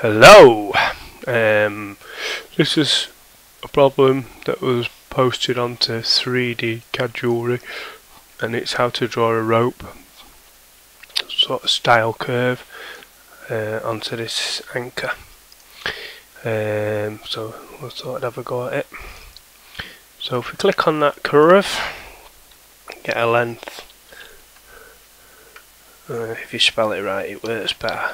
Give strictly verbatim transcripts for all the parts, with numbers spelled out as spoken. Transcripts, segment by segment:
Hello! Um, this is a problem that was posted onto three D C A D Guru, and it's how to draw a rope sort of style curve uh, onto this anchor. Um, so we'll sort of have a go at it. So if we click on that curve, get a length. Uh, if you spell it right, it works better.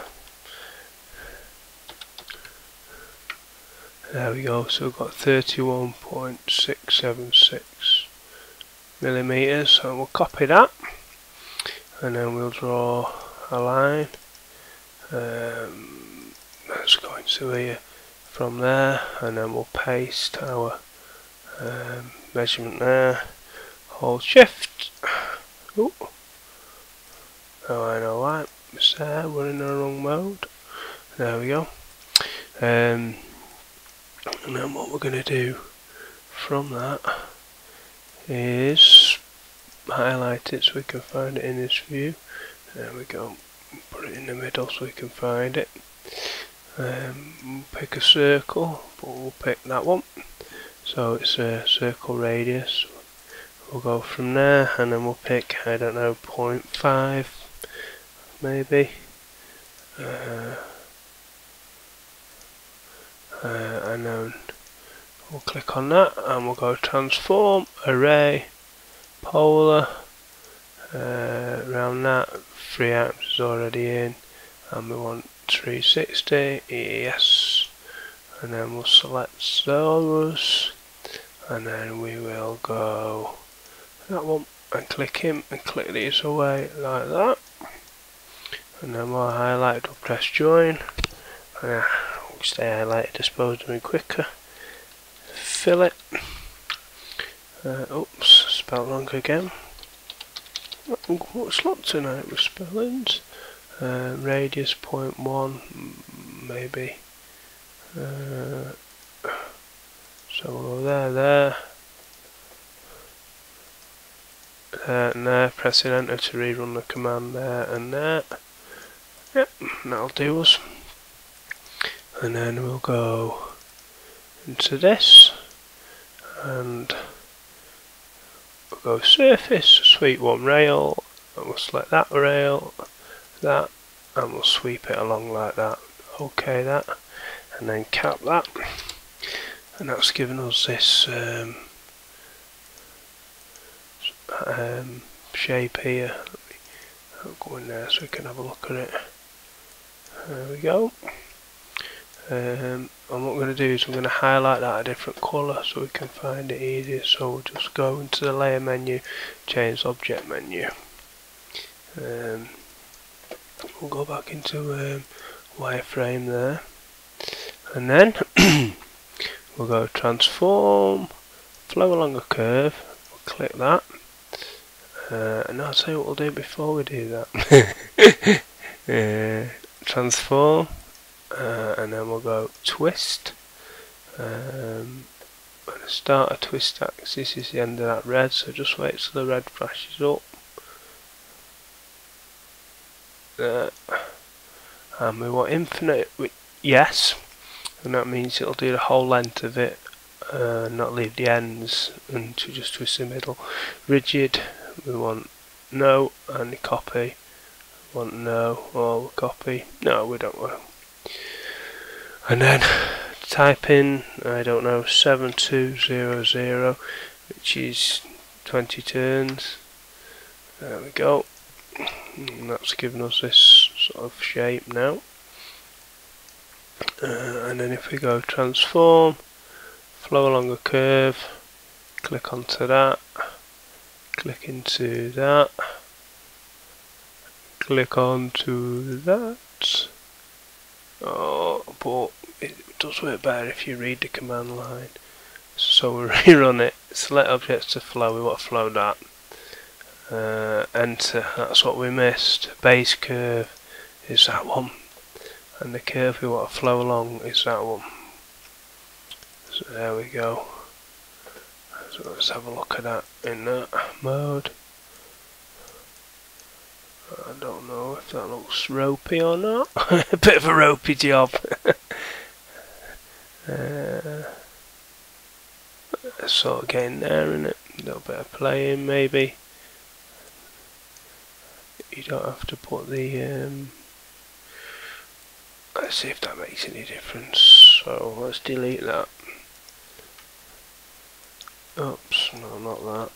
There we go. So we've got thirty-one point six seven six millimeters. So we'll copy that, and then we'll draw a line. Um, that's going to here from there, and then we'll paste our um, measurement there. Hold Shift. Ooh. Oh, I know why. It's there. We're in the wrong mode. There we go. Um, And then what we're going to do from that is highlight it so we can find it in this view. There we go. Put it in the middle so we can find it. Um, we'll pick a circle, but we'll pick that one. So it's a circle radius. We'll go from there, and then we'll pick, I don't know, zero point five maybe. Uh, Uh, and then we'll click on that, and we'll go transform, array, polar, uh, around that, three amps is already in, and we want three sixty, yes, and then we'll select those, and then we will go that one, and click him, and click these away like that, and then we'll highlight, we'll press join, and uh, stay highlighted, dispose them quicker, fill it, uh, oops, spelled wrong again, what's not tonight with spellings, uh, radius zero point one maybe, uh, so we'll go there, there, there and there, pressing enter to rerun the command there and there, yep, that'll do us. And then we'll go into this, and we'll go surface, sweep one rail, and we'll select that rail, that, and we'll sweep it along like that. Okay, that, and then cap that, and that's given us this um, um, shape here. I'll go in there so we can have a look at it. There we go. Um, and what we're going to do is we're going to highlight that a different colour so we can find it easier, so we'll just go into the layer menu, change object menu, um, we'll go back into um, wireframe there, and then we'll go transform, flow along a curve, we'll click that, uh, and I'll tell you what we'll do before we do that. uh, transform, Uh, and then we'll go twist, um, and start a twist axis is the end of that red, so just wait till the red flashes up there, and we want infinite, yes, and that means it'll do the whole length of it, uh, not leave the ends, and to just twist the middle. Rigid, we want no, and copy, we want no, or copy, no we don't want. And then type in, I don't know, seven two zero zero, which is twenty turns. There we go. And that's given us this sort of shape now. Uh, and then if we go transform, flow along a curve, click onto that, click into that, click onto that. Oh, but it does work better if you read the command line. So we'll rerun it, select objects to flow, we want to flow that. Uh, enter, that's what we missed. Base curve is that one. And the curve we want to flow along is that one. So there we go. So let's have a look at that in that mode. I don't know if that looks ropey or not. A bit of a ropey job. Uh, sort of getting there, isn't it? A little bit of playing, maybe. You don't have to put the. Um, let's see if that makes any difference. So let's delete that. Oops, no, not that.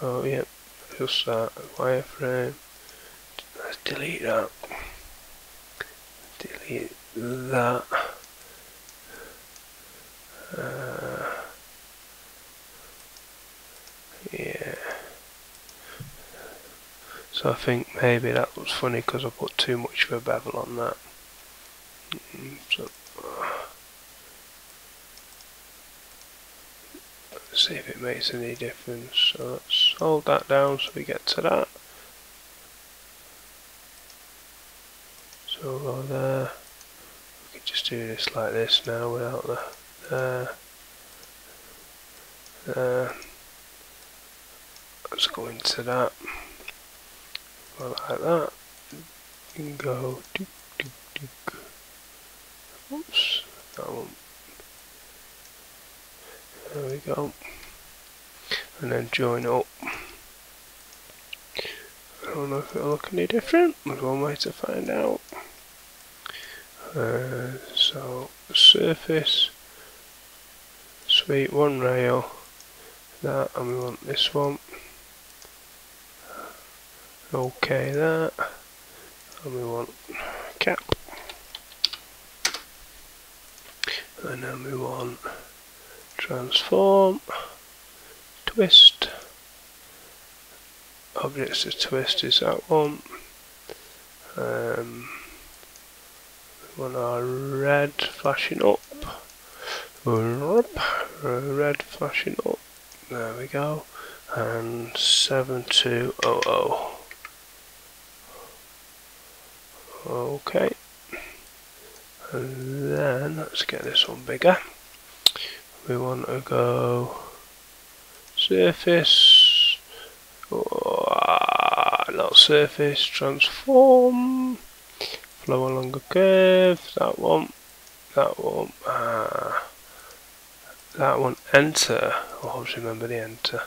Oh, yep, yeah, just that wireframe. Let's delete that. Delete that. Uh, yeah. So I think maybe that looks funny because I put too much of a bevel on that. So, let's see if it makes any difference. So let's hold that down so we get to that. So we're there. We can just do this like this now without the there. There. Let's go into that. Go like that. And go. Doop, doop, doop. Oops, that one. There we go. And then join up. I don't know if it'll look any different. There's one way to find out. Uh, so, surface. Sweet, one rail. That, and we want this one. Okay, that. And we want cap. And then we want transform, twist, objects to twist is that one. Um, we want our red flashing up, red flashing up, there we go, and seven two zero zero. Okay. And then, let's get this one bigger. We want to go surface, oh, not surface, transform, flow along a curve, that one, that one, ah, that one, enter, always remember the enter.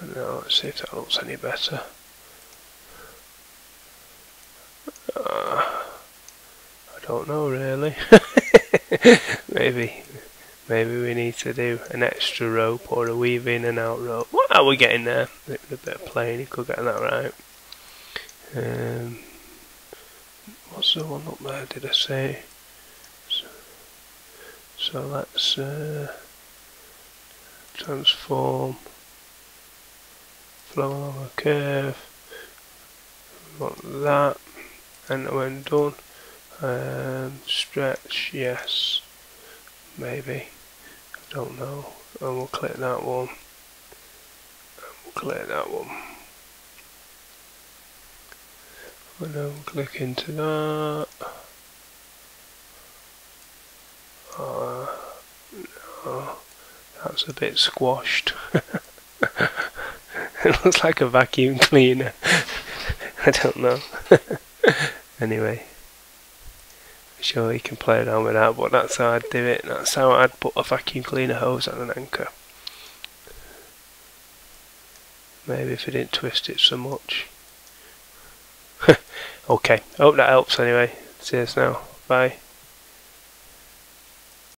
And now let's see if that looks any better. Don't know really. maybe maybe we need to do an extra rope or a weave in and out rope. What are we getting there? With a bit of playing you could get that right. Um, what's the one up there, did I say? So, so let's uh, transform, flow along a curve, we want that, and when done. Um, stretch, yes, maybe, I don't know, and we'll click that one, and we'll click that one, and then we'll click into that, uh, no, that's a bit squashed, it looks like a vacuum cleaner, I don't know, anyway. Sure, you can play around with that, but that's how I'd do it. That's how I'd put a vacuum cleaner hose on an anchor. Maybe if I didn't twist it so much. Okay, hope that helps anyway. See us now. Bye.